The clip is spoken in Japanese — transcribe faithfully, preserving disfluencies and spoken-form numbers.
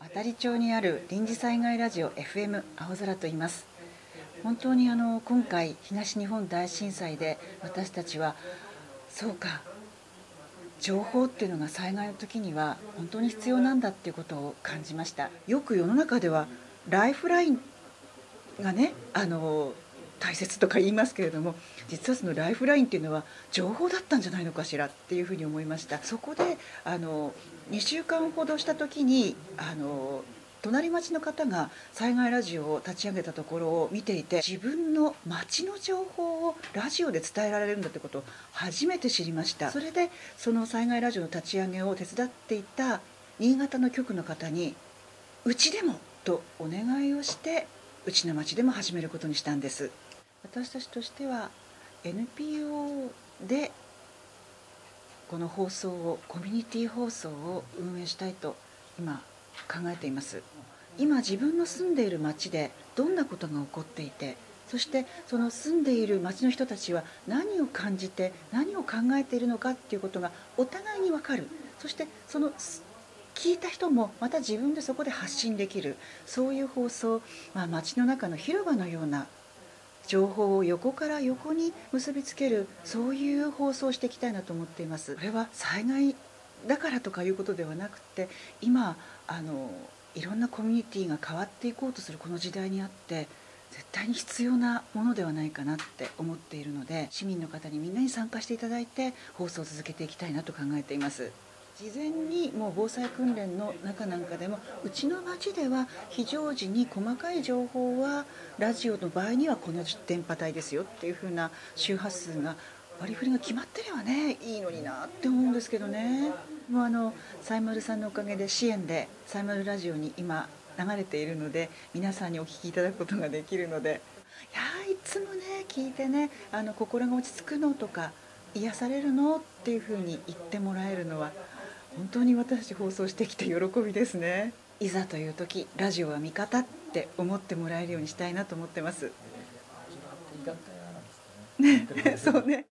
渡里町にある臨時災害ラジオ エフエム 青空と言います。本当にあの今回東日本大震災で私たちはそうか、情報っていうのが災害の時には本当に必要なんだっていうことを感じました。よく世の中ではライフラインがね、あの大切とか言いますけれども、実はそのライフラインっていうのは情報だったんじゃないのかしらっていうふうに思いました。そこであのにしゅうかんほどした時にあの隣町の方が災害ラジオを立ち上げたところを見ていて、自分の町の情報をラジオで伝えられるんだということを初めて知りました。それでその災害ラジオの立ち上げを手伝っていた新潟の局の方に「うちでも!」とお願いをして、うちの町でも始めることにしたんです。私たちとしては エヌピーオー でこの放送を、コミュニティ放送を運営したいと今考えています。今自分の住んでいる町でどんなことが起こっていて、そしてその住んでいる町の人たちは何を感じて何を考えているのかっていうことがお互いに分かる。そしてその聞いた人もまた自分でそこで発信できる、そういう放送、まあ、町の中の広場のような情報を横から横に結びつける、そういう放送をしていきたいなと思っています。これは災害だからとかいうことではなくて、今あのいろんなコミュニティが変わっていこうとするこの時代にあって、絶対に必要なものではないかなって思っているので、市民の方にみんなに参加していただいて放送を続けていきたいなと考えています。事前にもう防災訓練の中なんかでも、うちの町では非常時に細かい情報はラジオの場合にはこの電波帯ですよっていうふうな周波数が割り振りが決まってればね、いいのになって思うんですけどね。もうあのサイマルさんのおかげで、支援でサイマルラジオに今流れているので、皆さんにお聞きいただくことができるので、いやいつもね聞いてね、あの心が落ち着くのとか癒されるのっていうふうに言ってもらえるのは、本当に私放送してきて喜びですね。いざという時、ラジオは味方って思ってもらえるようにしたいなと思ってます。ね、そうね。